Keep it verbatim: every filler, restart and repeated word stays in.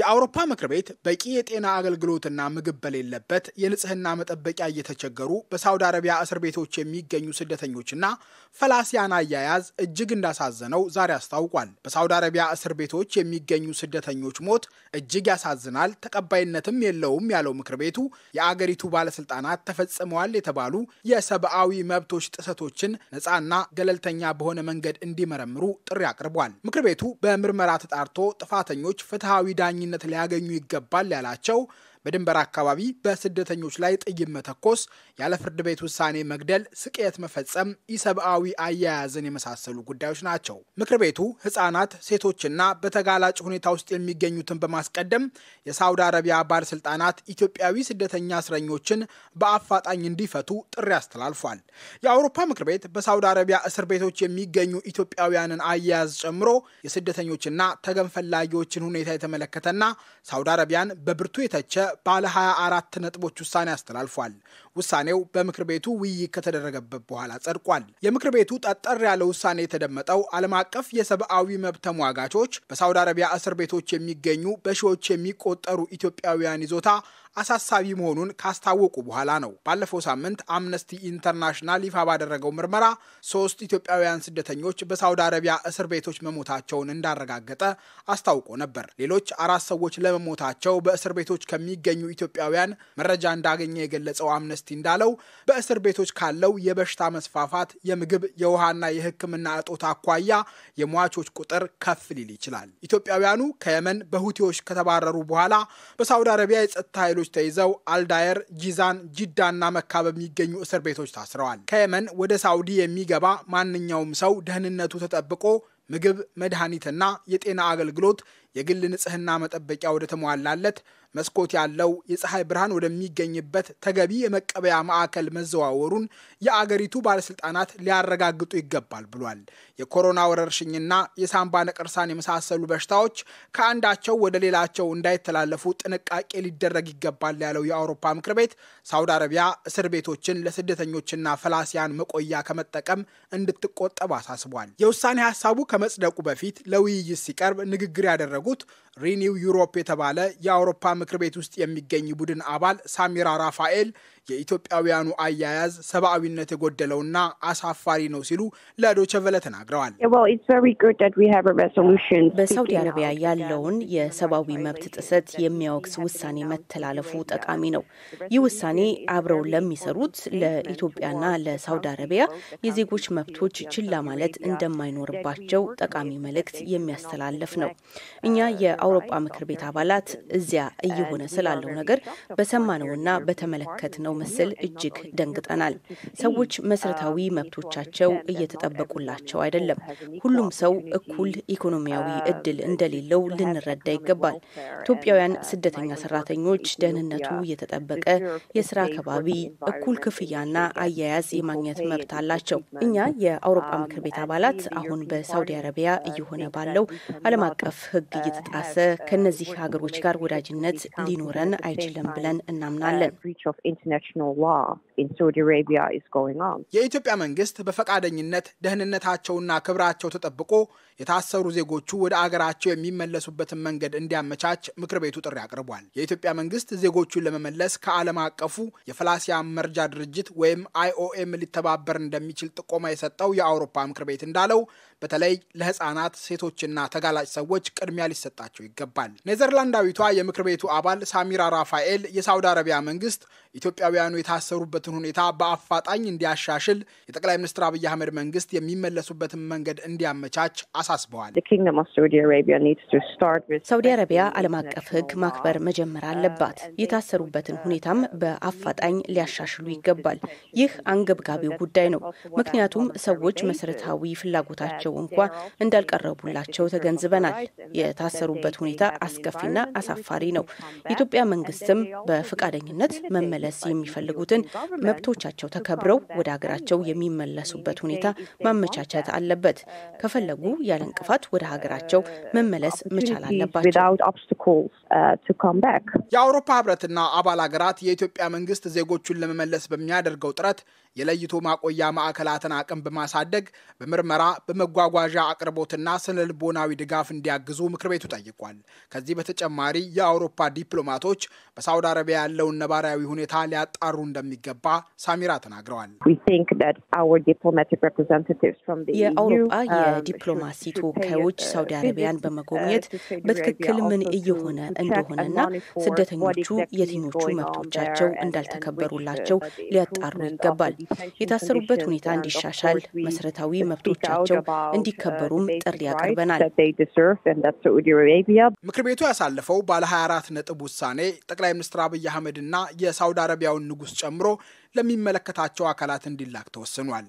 የአውሮፓ ምክር ቤት በቂ የጤና አገልግሎትና ምግብ በሌለበት የንጽህና መጠበቂያ እየተቸገሩ በሳውዲ አረቢያ እስር ቤቶች የሚገኙ ስደተኞችና ፈላሲያን አያያዝ እጅግ እንዳሳዘነው ዛሬ አስታውቋል። በሳውዲ አረቢያ እስር ቤቶች የሚገኙ ስደተኞች ሞት እጅግ ያሳዝናል፣ ተቀባይነትም የለውም ያለው ምክር ቤቱ የአገሪቱ ባለስልጣናት ተፈጽመዋል የተባሉ የሰብአዊ መብቶች ጥሰቶችን ነፃና ገለልተኛ በሆነ መንገድ እንዲመረምሩ ጥሪ አቅርቧል። ምክር ቤቱ በምርመራ ተጣርቶ ጥፋተኞች ፍትሃዊ ዳኝ ነት ሊያገኙ ይገባል ያላቸው በድንበር አካባቢ በስደተኞች ላይ ጥይት መተኮስ፣ ያለ ፍርድ ቤት ውሳኔ መግደል፣ ስቅየት መፈጸም፣ ኢሰብአዊ አያያዝን የመሳሰሉ ጉዳዮች ናቸው። ምክር ቤቱ ህፃናት፣ ሴቶችና በተጋላጭ ሁኔታ ውስጥ የሚገኙትን በማስቀደም የሳውዲ አረቢያ ባለስልጣናት ኢትዮጵያዊ ስደተኛ እስረኞችን በአፋጣኝ እንዲፈቱ ጥሪ አስተላልፏል። የአውሮፓ ምክር ቤት በሳውዲ አረቢያ እስር ቤቶች የሚገኙ ኢትዮጵያውያንን አያያዝ ጨምሮ የስደተኞችና ተገን ፈላጊዎችን ሁኔታ የተመለከተና ሳውዲ አረቢያን በብርቱ የተቸ ባለ ሃያ አራት ነጥቦች ውሳኔ አስተላልፏል። ውሳኔው በምክር ቤቱ ውይይት ከተደረገበት በኋላ ጸድቋል። የምክር ቤቱ ጠጠር ያለ ውሳኔ የተደመጠው ዓለም አቀፍ የሰብአዊ መብት ተሟጋቾች በሳውዲ አረቢያ እስር ቤቶች የሚገኙ በሺዎች የሚቆጠሩ ኢትዮጵያውያን ይዞታ አሳሳቢ መሆኑን ካስታወቁ በኋላ ነው። ባለፈው ሳምንት አምነስቲ ኢንተርናሽናል ይፋ ባደረገው ምርመራ ሶስት ኢትዮጵያውያን ስደተኞች በሳውዲ አረቢያ እስር ቤቶች መሞታቸውን እንዳረጋገጠ አስታውቆ ነበር። ሌሎች አራት ሰዎች ለመሞታቸው በእስር ቤቶች ከሚገኙ ኢትዮጵያውያን መረጃ እንዳገኘ የገለጸው አምነስቲ እንዳለው በእስር ቤቶች ካለው የበሽታ መስፋፋት፣ የምግብ የውሃና የሕክምና እጦት አኳያ የሟቾች ቁጥር ከፍ ሊል ይችላል። ኢትዮጵያውያኑ ከየመን በሁቲዎች ከተባረሩ በኋላ በሳውዲ አረቢያ የጸጥታ ኃይሎች ተይዘው አልዳየር፣ ጂዛን፣ ጂዳና መካ በሚገኙ እስር ቤቶች ታስረዋል። ከየመን ወደ ሳውዲ የሚገባ ማንኛውም ሰው ደህንነቱ ተጠብቆ ምግብ፣ መድኃኒትና የጤና አገልግሎት የግል ንጽህና መጠበቂያ ወደ ተሟላለት መስኮት ያለው የፀሐይ ብርሃን ወደሚገኝበት ተገቢ የመቀበያ ማዕከል መዘዋወሩን የአገሪቱ ባለስልጣናት ሊያረጋግጡ ይገባል ብሏል። የኮሮና ወረርሽኝና የሳምባ ነቀርሳን የመሳሰሉ በሽታዎች ከአንዳቸው ወደ ሌላቸው እንዳይተላለፉ ጥንቃቄ ሊደረግ ይገባል ያለው የአውሮፓ ምክር ቤት ሳውዲ አረቢያ እስር ቤቶችን ለስደተኞችና ፈላሲያን መቆያ ከመጠቀም እንድትቆጠብ አሳስቧል። የውሳኔ ሀሳቡ ከመጽደቁ በፊት ለውይይት ሲቀርብ ንግግር ያደረጉት ሪኒው ዩሮፕ የተባለ የአውሮፓ ምክር ቤት ውስጥ የሚገኝ ቡድን አባል ሳሚራ ራፋኤል የኢትዮጵያውያኑ አያያዝ ሰብአዊነት የጎደለውና አሳፋሪ ነው ሲሉ ለዶቸቨለ ተናግረዋል። በሳውዲ አረቢያ ያለውን የሰብአዊ መብት ጥሰት የሚያወግዝ ውሳኔ መተላለፉ ጠቃሚ ነው። ይህ ውሳኔ አብረው ለሚሰሩት ለኢትዮጵያና ለሳውዲ አረቢያ የዜጎች መብቶች ችላ ማለት እንደማይኖርባቸው ጠቃሚ መልእክት የሚያስተላልፍ ነው። እኛ የአውሮፓ ምክር ቤት አባላት እዚያ እየሆነ ስላለው ነገር በሰማነውና በተመለከትነው ምስል እጅግ ደንግጠናል። ሰዎች መሰረታዊ መብቶቻቸው እየተጠበቁላቸው አይደለም። ሁሉም ሰው እኩል ኢኮኖሚያዊ እድል እንደሌለው ልንረዳ ይገባል። ኢትዮጵያውያን ስደተኛ ሰራተኞች ደህንነቱ የተጠበቀ የስራ ከባቢ፣ እኩል ክፍያና አያያዝ የማግኘት መብት አላቸው። እኛ የአውሮፓ ምክር ቤት አባላት አሁን በሳውዲ አረቢያ እየሆነ ባለው ዓለም አቀፍ ህግ እየተጣሰ ከነዚህ ሀገሮች ጋር ወዳጅነት ሊኖረን አይችልም ብለን እናምናለን። የኢትዮጵያ መንግስት በፈቃደኝነት ደህንነታቸውና ክብራቸው ተጠብቆ የታሰሩ ዜጎቹ ወደ አገራቸው የሚመለሱበትን መንገድ እንዲያመቻች ምክር ቤቱ ጥሪ አቅርቧል። የኢትዮጵያ መንግስት ዜጎቹን ለመመለስ ከዓለም አቀፉ የፈላሲያን መርጃ ድርጅት ወይም አይኦኤም ሊተባበር እንደሚችል ጥቆማ የሰጠው የአውሮፓ ምክር ቤት እንዳለው በተለይ ለህፃናት፣ ሴቶችና ተጋላጭ ሰዎች ቅድሚያ ሊሰጣቸው ይገባል። ኔዘርላንዳዊቷ የምክር ቤቱ አባል ሳሚራ ራፋኤል የሳውዲ አረቢያ መንግስት ኢትዮጵያውያኑ የታሰሩበትን ሁኔታ በአፋጣኝ እንዲያሻሽል የጠቅላይ ሚኒስትር አብይ አህመድ መንግስት የሚመለሱበትን መንገድ እንዲያመቻች አሳስበዋል። ሳውዲ አረቢያ ዓለም አቀፍ ህግ ማክበር መጀመር አለባት። የታሰሩበትን ሁኔታም በአፋጣኝ ሊያሻሽሉ ይገባል። ይህ አንገብጋቢው ጉዳይ ነው። ምክንያቱም ሰዎች መሰረታዊ ፍላጎታቸው እንኳ እንዳልቀረቡላቸው ተገንዝበናል። የታሰሩበት ሁኔታ አስከፊና አሳፋሪ ነው። የኢትዮጵያ መንግስትም በፈቃደኝነት መመለስ የሚፈልጉትን መብቶቻቸው ተከብረው ወደ ሀገራቸው የሚመለሱበት ሁኔታ ማመቻቸት አለበት። ከፈለጉ ያለ እንቅፋት ወደ ሀገራቸው መመለስ መቻል አለባቸው። የአውሮፓ ህብረትና አባል ሀገራት የኢትዮጵያ መንግስት ዜጎቹን ለመመለስ በሚያደርገው ጥረት የለይቶ ማቆያ ማዕከላትን አቅም በማሳደግ በምርመራ በመጓጓዣ አቅርቦትና ስነልቦናዊ ድጋፍ እንዲያግዙ ምክር ቤቱ ጠይቋል። ከዚህ በተጨማሪ የአውሮፓ ዲፕሎማቶች በሳውዲ አረቢያ ያለውን ነባራዊ ሁኔታ ሊያጣሩ እንደሚገባ ሳሚራ ተናግረዋል። የአውሮፓ የዲፕሎማሲ ተወካዮች ሳውዲ አረቢያን በመጎብኘት በትክክል ምን እየሆነ እንደሆነና ስደተኞቹ የትኞቹ መብቶቻቸው እንዳልተከበሩላቸው ሊያጣሩ ይገባል። የታሰሩበት ሁኔታ እንዲሻሻል መሰረታዊ መብቶቻቸው እንዲከበሩም ጥሪ ያቀርበናል። ምክር ቤቱ ያሳለፈው ባለ ሃያ አራት ነጥብ ውሳኔ ጠቅላይ ሚኒስትር አብይ አህመድና የሳውዲ አረቢያውን ንጉስ ጨምሮ ለሚመለከታቸው አካላት እንዲላክ ተወስኗል።